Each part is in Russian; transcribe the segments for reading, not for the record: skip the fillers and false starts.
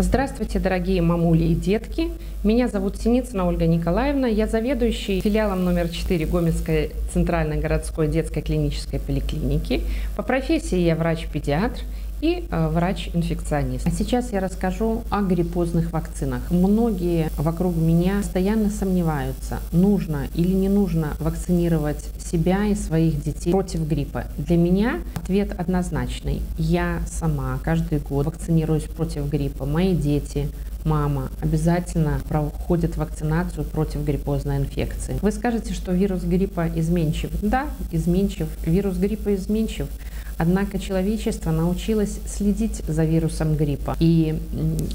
Здравствуйте, дорогие мамули и детки! Меня зовут Синицына Ольга Николаевна, я заведующая филиалом номер 4 Гомельской центральной городской детской клинической поликлиники. По профессии я врач-педиатр и врач-инфекционист. А сейчас я расскажу о гриппозных вакцинах. Многие вокруг меня постоянно сомневаются, нужно или не нужно вакцинировать себя и своих детей против гриппа. Для меня ответ однозначный. Я сама каждый год вакцинируюсь против гриппа. Мои дети, мама обязательно проходит вакцинацию против гриппозной инфекции. Вы скажете, что вирус гриппа изменчив. Да, изменчив. Вирус гриппа изменчив. Однако человечество научилось следить за вирусом гриппа. И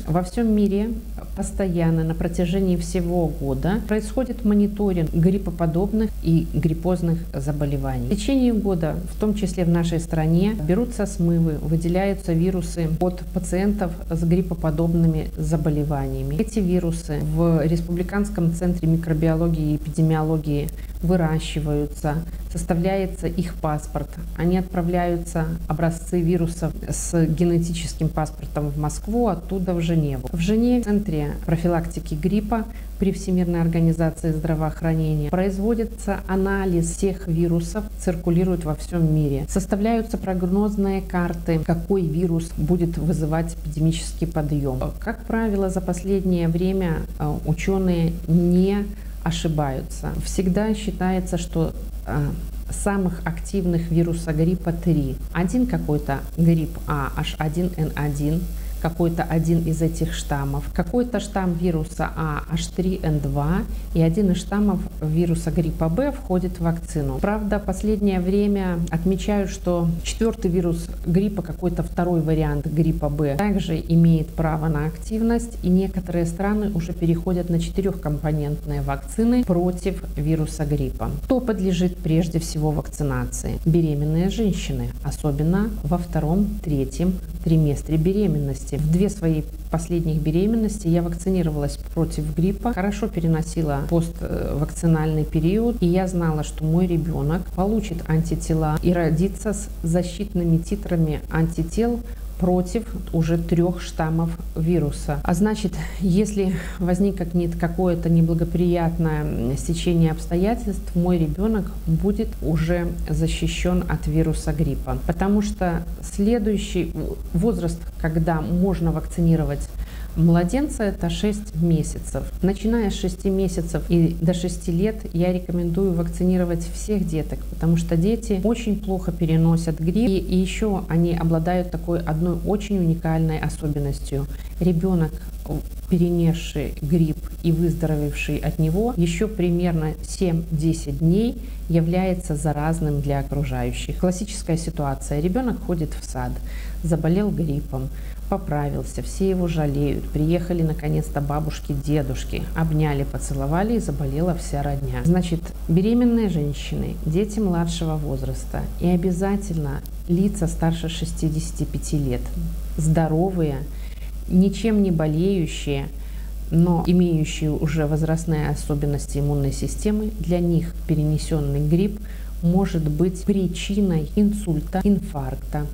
во всем мире постоянно на протяжении всего года происходит мониторинг гриппоподобных и гриппозных заболеваний. В течение года, в том числе в нашей стране, берутся смывы, выделяются вирусы от пациентов с гриппоподобными заболеваниями. Эти вирусы в Республиканском центре микробиологии и эпидемиологии выращиваются, составляется их паспорт. Они отправляются, образцы вирусов с генетическим паспортом, в Москву, оттуда в Женеву. В Женеве, в Центре профилактики гриппа при Всемирной организации здравоохранения, производится анализ всех вирусов, циркулирует во всем мире. Составляются прогнозные карты, какой вирус будет вызывать эпидемический подъем. Как правило, за последнее время ученые не ошибаются. Всегда считается, что самых активных вируса гриппа 3. Один какой-то грипп А, H1N1, какой-то один из этих штаммов, какой-то штамм вируса А, H3N2, и один из штаммов вируса гриппа Б входит в вакцину. Правда, в последнее время отмечают, что четвертый вирус гриппа, какой-то второй вариант гриппа Б, также имеет право на активность, и некоторые страны уже переходят на 4-компонентные вакцины против вируса гриппа. Кто подлежит прежде всего вакцинации? Беременные женщины, особенно во втором-третьем триместре беременности. В две свои последних беременности я вакцинировалась против гриппа, хорошо переносила поствакцинальный период, и я знала, что мой ребенок получит антитела и родится с защитными титрами антител против уже 3 штаммов вируса. А значит, если возникнет какое-то неблагоприятное стечение обстоятельств, мой ребенок будет уже защищен от вируса гриппа. Потому что следующий возраст, когда можно вакцинировать младенца, это 6 месяцев. Начиная с 6 месяцев и до 6 лет я рекомендую вакцинировать всех деток, потому что дети очень плохо переносят грипп, и еще они обладают такой одной очень уникальной особенностью. Ребенок, перенесший грипп и выздоровевший от него, еще примерно 7-10 дней является заразным для окружающих. Классическая ситуация. Ребенок ходит в сад, заболел гриппом, поправился, все его жалеют, приехали наконец-то бабушки, дедушки, обняли, поцеловали, и заболела вся родня. Значит, беременные женщины, дети младшего возраста и обязательно лица старше 65 лет, здоровые, ничем не болеющие, но имеющие уже возрастные особенности иммунной системы, для них перенесенный грипп может быть причиной инсульта, инфаркта,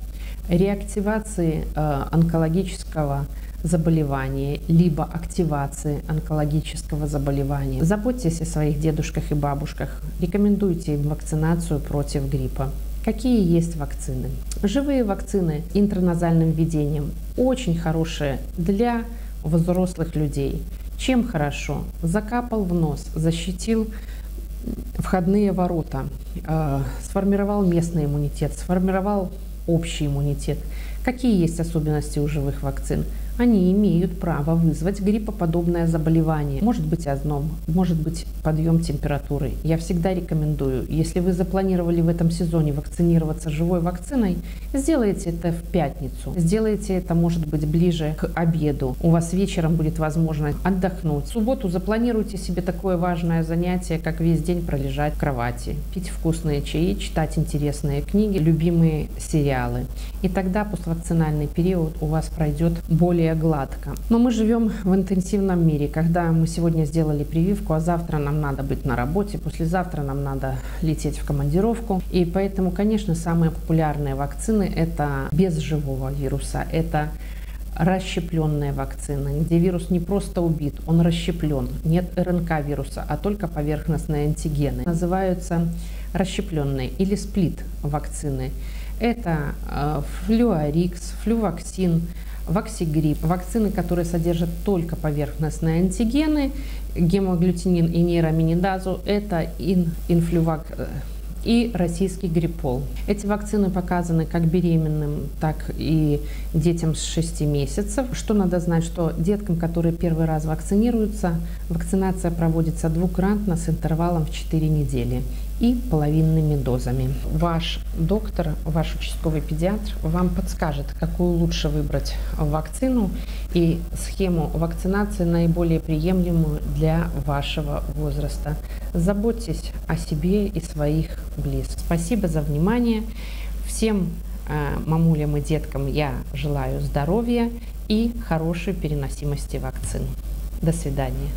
реактивации онкологического заболевания, либо активации онкологического заболевания. Заботьтесь о своих дедушках и бабушках, рекомендуйте им вакцинацию против гриппа. Какие есть вакцины? Живые вакцины интраназальным введением очень хорошие для взрослых людей. Чем хорошо? Закапал в нос, защитил входные ворота, сформировал местный иммунитет, сформировал общий иммунитет. Какие есть особенности у живых вакцин? Они имеют право вызвать гриппоподобное заболевание. Может быть озноб, может быть подъем температуры. Я всегда рекомендую, если вы запланировали в этом сезоне вакцинироваться живой вакциной, сделайте это в пятницу. Сделайте это, может быть, ближе к обеду. У вас вечером будет возможность отдохнуть. В субботу запланируйте себе такое важное занятие, как весь день пролежать в кровати, пить вкусные чаи, читать интересные книги, любимые сериалы. И тогда поствакцинальный период у вас пройдет более гладко. Но мы живем в интенсивном мире, когда мы сегодня сделали прививку, а завтра нам надо быть на работе, послезавтра нам надо лететь в командировку. И поэтому, конечно, самые популярные вакцины — это без живого вируса, это расщепленная вакцина, где вирус не просто убит, он расщеплен, нет РНК вируса, а только поверхностные антигены. Называются расщепленные или сплит вакцины. Это Флюарикс, Флювоксин, Ваксигрип. Вакцины, которые содержат только поверхностные антигены, гемоглютинин и нейроаминидазу, это Инфлювак и российский гриппол. Эти вакцины показаны как беременным, так и детям с 6 месяцев. Что надо знать, что деткам, которые первый раз вакцинируются, вакцинация проводится двукратно с интервалом в 4 недели и половинными дозами. Ваш доктор, ваш участковый педиатр вам подскажет, какую лучше выбрать вакцину и схему вакцинации наиболее приемлемую для вашего возраста. Заботьтесь о себе и своих близких. Спасибо за внимание. Всем мамулям и деткам я желаю здоровья и хорошей переносимости вакцин. До свидания.